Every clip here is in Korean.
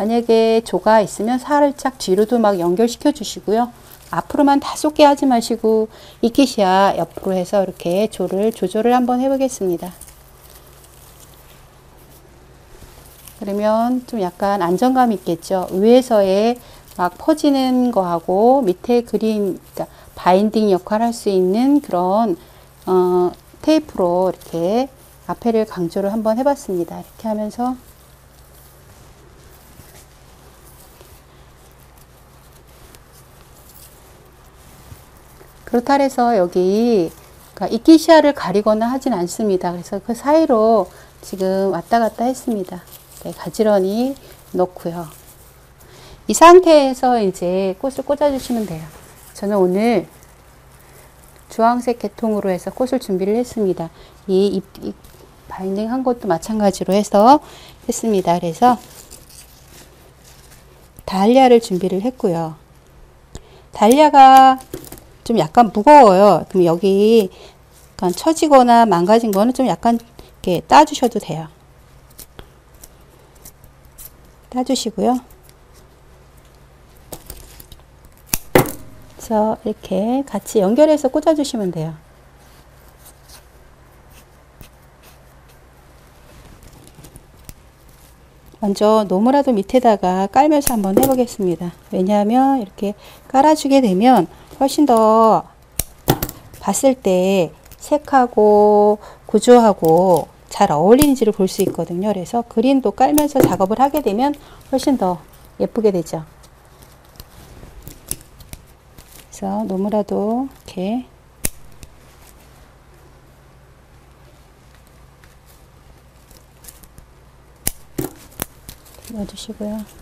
만약에 조가 있으면 살짝 뒤로도 막 연결시켜 주시고요. 앞으로만 다소 게 하지 마시고 이끼시야 옆으로 해서 이렇게 조를 조절을 한번 해보겠습니다. 그러면 좀 약간 안정감 있겠죠. 위에서의 막 퍼지는 거하고 밑에 그림, 그러니까 바인딩 역할을 할 수 있는 그런 테이프로 이렇게 앞에를 강조를 한번 해봤습니다. 이렇게 하면서 그렇다 해서 여기 이끼시야를 가리거나 하진 않습니다. 그래서 그 사이로 지금 왔다 갔다 했습니다. 네, 가지런히 넣고요. 이 상태에서 이제 꽃을 꽂아주시면 돼요. 저는 오늘 주황색 계통으로 해서 꽃을 준비를 했습니다. 이 바인딩 한 것도 마찬가지로 해서 했습니다. 그래서 달리아를 준비를 했고요. 달리아가 좀 약간 무거워요. 그럼 여기 약간 처지거나 망가진 거는 좀 약간 이렇게 따주셔도 돼요. 따주시고요. 그래서 이렇게 같이 연결해서 꽂아주시면 돼요. 먼저 너무라도 밑에다가 깔면서 한번 해보겠습니다. 왜냐하면 이렇게 깔아주게 되면 훨씬 더 봤을 때 색하고 구조하고 잘 어울리는지를 볼 수 있거든요. 그래서 그림도 깔면서 작업을 하게 되면 훨씬 더 예쁘게 되죠. 그래서 너무라도 이렇게 넣어주시고요.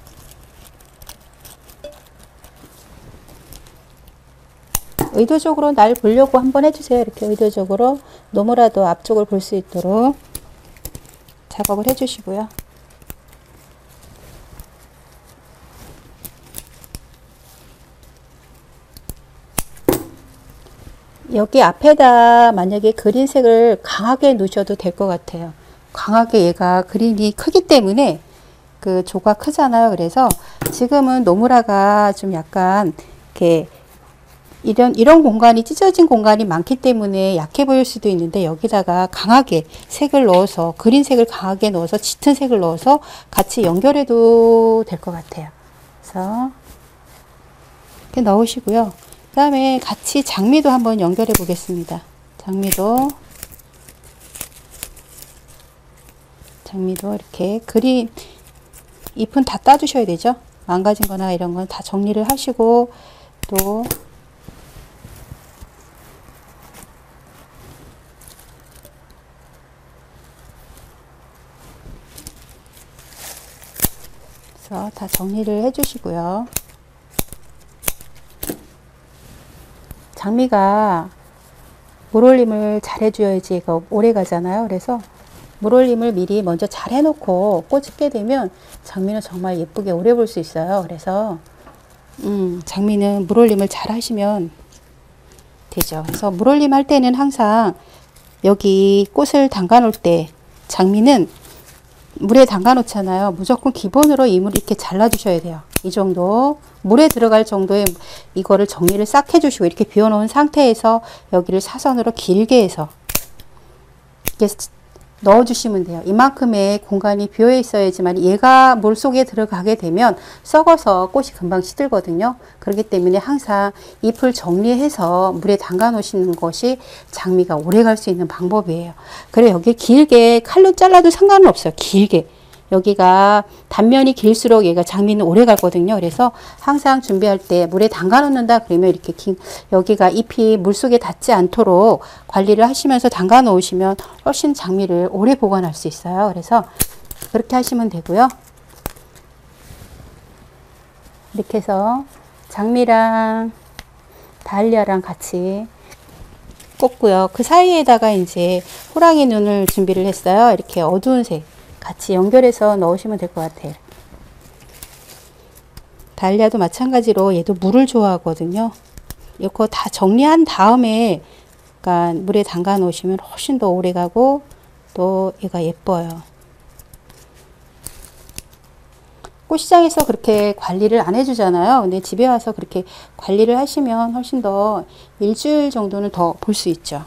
의도적으로 날 보려고 한번 해주세요. 이렇게 의도적으로 너무라도 앞쪽을 볼 수 있도록 작업을 해주시고요. 여기 앞에다 만약에 그린색을 강하게 넣으셔도 될 것 같아요. 강하게 얘가 그림이 크기 때문에 그 조가 크잖아요. 그래서 지금은 노무라가 좀 약간 이렇게 이런 공간이 찢어진 공간이 많기 때문에 약해 보일 수도 있는데 여기다가 강하게 색을 넣어서 그린색을 강하게 넣어서 짙은 색을 넣어서 같이 연결해도 될 것 같아요. 그래서 이렇게 넣으시고요. 그 다음에 같이 장미도 한번 연결해 보겠습니다. 장미도 이렇게 그린 잎은 다 따주셔야 되죠. 망가진 거나 이런 건 다 정리를 하시고 또 다 정리를 해주시고요. 장미가 물올림을 잘 해줘야지 얘가 오래 가잖아요. 그래서 물올림을 미리 먼저 잘 해놓고 꽂게 되면 장미는 정말 예쁘게 오래 볼 수 있어요. 그래서 장미는 물올림을 잘 하시면 되죠. 그래서 물올림 할 때는 항상 여기 꽃을 담가 놓을 때 장미는 물에 담가 놓잖아요. 무조건 기본으로 이 물 이렇게 잘라 주셔야 돼요. 이 정도 물에 들어갈 정도의 이거를 정리를 싹 해주시고 이렇게 비워 놓은 상태에서 여기를 사선으로 길게 해서 이렇게 넣어 주시면 돼요. 이만큼의 공간이 비어 있어야지만 얘가 물 속에 들어가게 되면 썩어서 꽃이 금방 시들거든요. 그렇기 때문에 항상 잎을 정리해서 물에 담가 놓으시는 것이 장미가 오래 갈 수 있는 방법이에요. 그래 여기 길게 칼로 잘라도 상관은 없어요. 길게 여기가 단면이 길수록 얘가 장미는 오래 가거든요. 그래서 항상 준비할 때 물에 담가 놓는다 그러면 이렇게 여기가 잎이 물속에 닿지 않도록 관리를 하시면서 담가 놓으시면 훨씬 장미를 오래 보관할 수 있어요. 그래서 그렇게 하시면 되고요. 이렇게 해서 장미랑 달리아랑 같이 꽂고요. 그 사이에다가 이제 호랑이 눈을 준비를 했어요. 이렇게 어두운 색 같이 연결해서 넣으시면 될 것 같아요. 달리아도 마찬가지로 얘도 물을 좋아하거든요. 이거 다 정리한 다음에 약간 물에 담가 놓으시면 훨씬 더 오래 가고 또 얘가 예뻐요. 꽃시장에서 그렇게 관리를 안 해주잖아요. 근데 집에 와서 그렇게 관리를 하시면 훨씬 더 일주일 정도는 더 볼 수 있죠.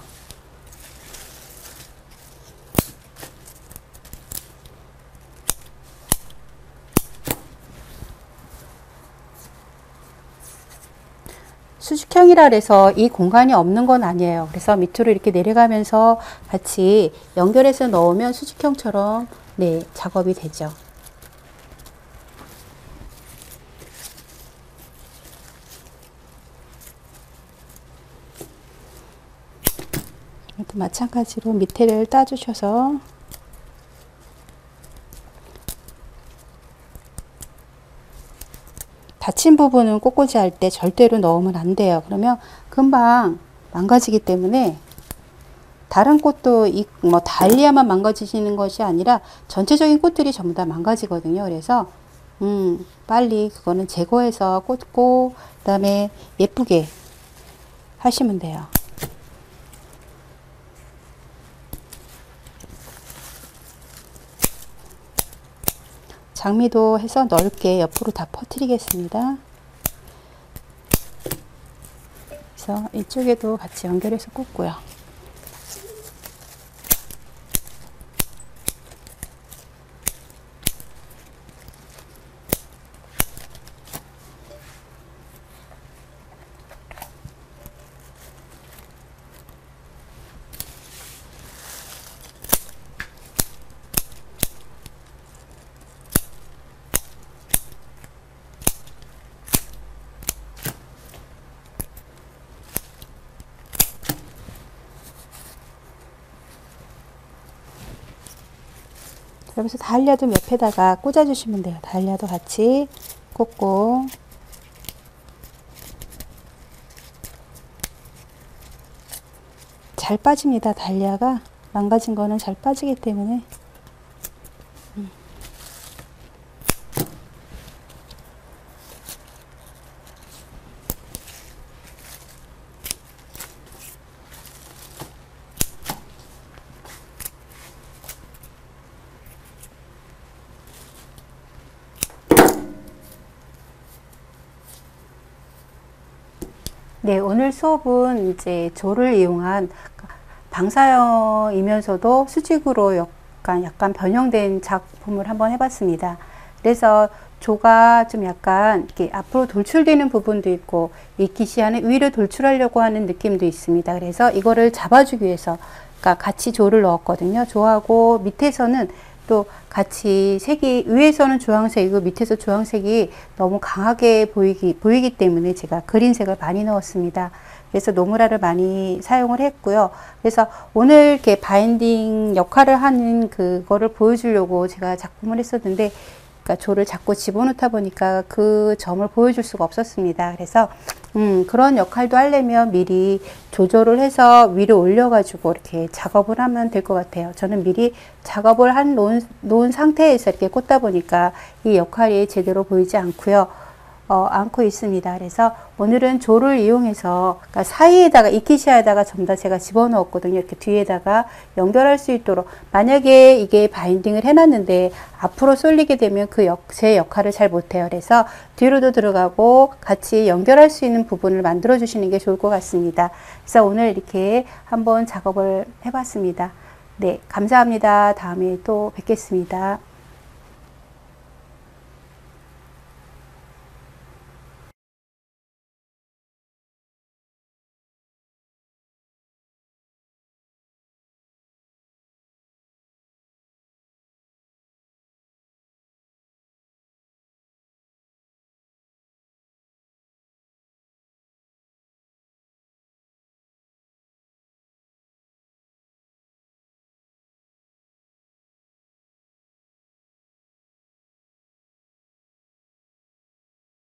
수직형이라 그래서 이 공간이 없는 건 아니에요. 그래서 밑으로 이렇게 내려가면서 같이 연결해서 넣으면 수직형처럼 네, 작업이 되죠. 또 마찬가지로 밑에를 따주셔서 닫힌 부분은 꽃꽂이 할 때 절대로 넣으면 안 돼요. 그러면 금방 망가지기 때문에 다른 꽃도 뭐 달리아만 망가지시는 것이 아니라 전체적인 꽃들이 전부 다 망가지거든요. 그래서 빨리 그거는 제거해서 꽂고 그 다음에 예쁘게 하시면 돼요. 장미도 해서 넓게 옆으로 다 퍼뜨리겠습니다. 그래서 이쪽에도 같이 연결해서 꽂고요. 그래서 다일리아도 옆에다가 꽂아주시면 돼요. 다일리아도 같이 꽂고 잘 빠집니다. 다일리아가 망가진 거는 잘 빠지기 때문에 네, 오늘 수업은 이제 조를 이용한 방사형이면서도 수직으로 약간 변형된 작품을 한번 해봤습니다. 그래서 조가 좀 약간 이렇게 앞으로 돌출되는 부분도 있고 이 기시하는 위로 돌출하려고 하는 느낌도 있습니다. 그래서 이거를 잡아주기 위해서 같이 조를 넣었거든요. 조하고 밑에서는 또 같이 색이 위에서는 주황색이고 밑에서 주황색이 너무 강하게 보이기 때문에 제가 그린색을 많이 넣었습니다. 그래서 노무라를 많이 사용을 했고요. 그래서 오늘 이렇게 바인딩 역할을 하는 그거를 보여주려고 제가 작품을 했었는데 그러니까 조를 자꾸 집어넣다 보니까 그 점을 보여줄 수가 없었습니다. 그래서 그런 역할도 하려면 미리 조절을 해서 위로 올려가지고 이렇게 작업을 하면 될 것 같아요. 저는 미리 작업을 놓은 상태에서 이렇게 꽂다 보니까 이 역할이 제대로 보이지 않고요. 않고 있습니다. 그래서 오늘은 조를 이용해서 그러니까 사이에다가 이키시아에다가 전부 다 제가 집어넣었거든요. 이렇게 뒤에다가 연결할 수 있도록 만약에 이게 바인딩을 해놨는데 앞으로 쏠리게 되면 제 역할을 잘 못해요. 그래서 뒤로도 들어가고 같이 연결할 수 있는 부분을 만들어 주시는 게 좋을 것 같습니다. 그래서 오늘 이렇게 한번 작업을 해봤습니다. 네, 감사합니다. 다음에 또 뵙겠습니다.